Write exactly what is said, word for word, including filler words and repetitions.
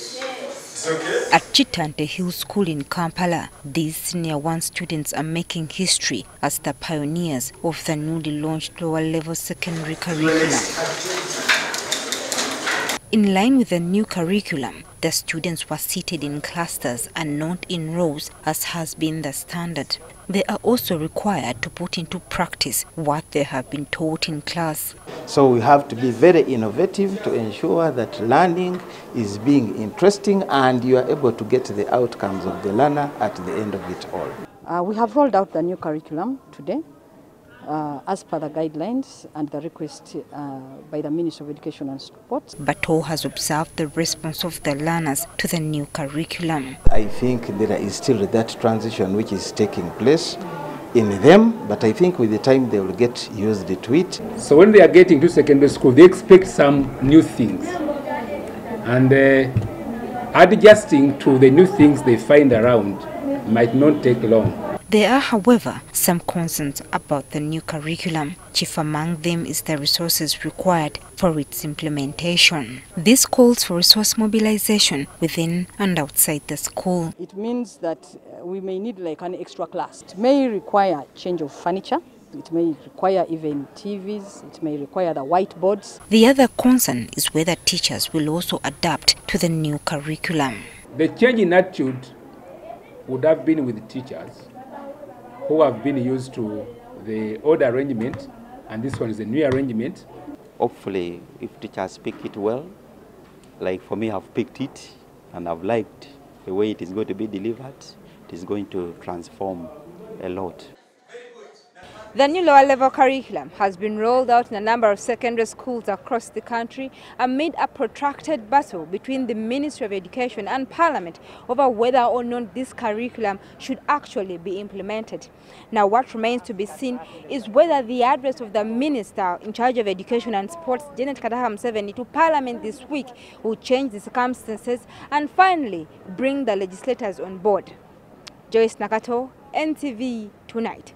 Yes. Okay. At Chitante Hill School in Kampala, these senior one students are making history as the pioneers of the newly launched lower-level secondary curriculum. In line with the new curriculum, the students were seated in clusters and not in rows, as has been the standard. They are also required to put into practice what they have been taught in class. So we have to be very innovative to ensure that learning is being interesting and you are able to get the outcomes of the learner at the end of it all. Uh, we have rolled out the new curriculum today Uh, as per the guidelines and the request uh, by the Ministry of Education and Sport. Bato has observed the response of the learners to the new curriculum. I think there is still that transition which is taking place in them, but I think with the time they will get used to it. So when they are getting to secondary school, they expect some new things, and uh, adjusting to the new things they find around might not take long. There are, however, some concerns about the new curriculum. Chief among them is the resources required for its implementation. This calls for resource mobilization within and outside the school. It means that we may need like an extra class. It may require change of furniture. It may require even T Vs, it may require the whiteboards. The other concern is whether teachers will also adapt to the new curriculum. The change in attitude would have been with teachers who have been used to the old arrangement, and this one is a new arrangement. Hopefully, if teachers pick it well, like for me, I've picked it and I've liked the way it is going to be delivered, it is going to transform a lot. The new lower-level curriculum has been rolled out in a number of secondary schools across the country amid a protracted battle between the Ministry of Education and Parliament over whether or not this curriculum should actually be implemented. Now, what remains to be seen is whether the address of the Minister in charge of Education and Sports, Janet Kadaham, seventy, to Parliament this week will change the circumstances and finally bring the legislators on board. Joyce Nakato, N T V Tonight.